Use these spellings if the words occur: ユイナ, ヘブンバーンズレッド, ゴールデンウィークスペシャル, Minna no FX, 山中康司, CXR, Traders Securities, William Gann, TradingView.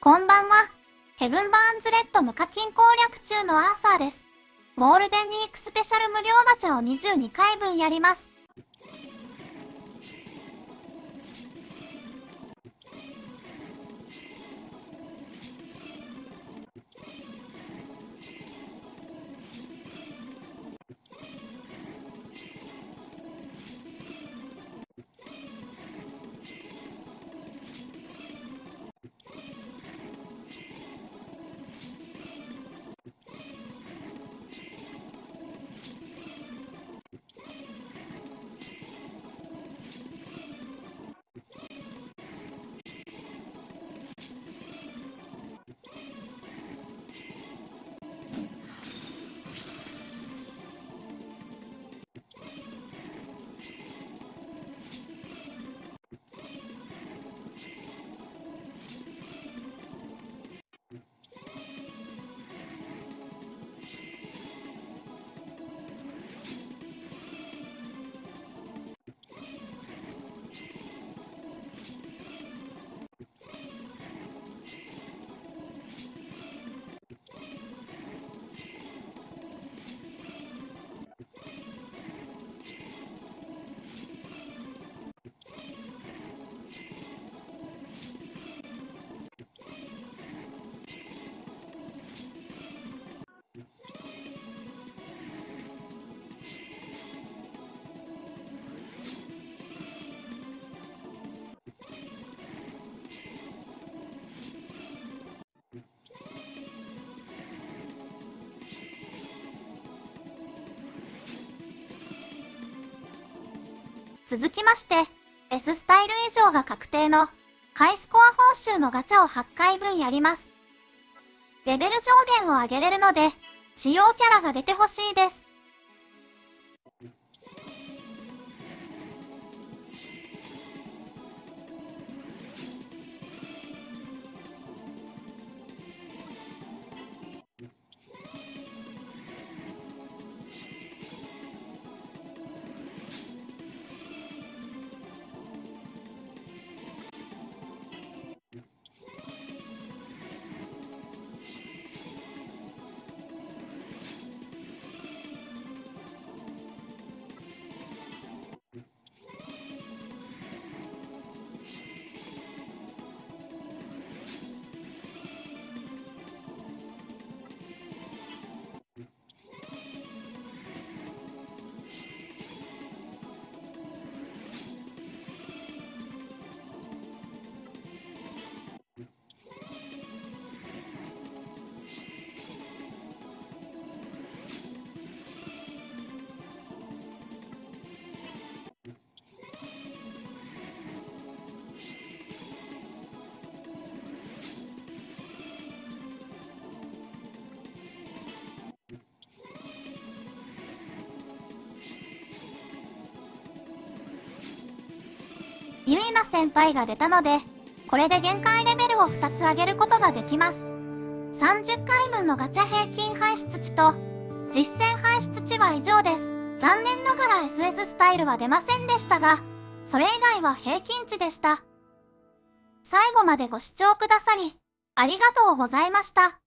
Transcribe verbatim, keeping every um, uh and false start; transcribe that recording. こんばんは。ヘブンバーンズレッド無課金攻略中のアーサーです。ゴールデンウィークスペシャル無料ガチャをにじゅうにかいぶんやります。続きまして、S スタイル以上が確定の、ハイスコア報酬のガチャをはちかいぶんやります。レベル上限を上げれるので、主要キャラが出てほしいです。ユイナ先輩が出たので、これで限界レベルをふたつ上げることができます。さんじゅっかいぶんのガチャ平均排出値と、実戦排出値は以上です。残念ながら エスエス スタイルは出ませんでしたが、それ以外は平均値でした。最後までご視聴くださり、ありがとうございました。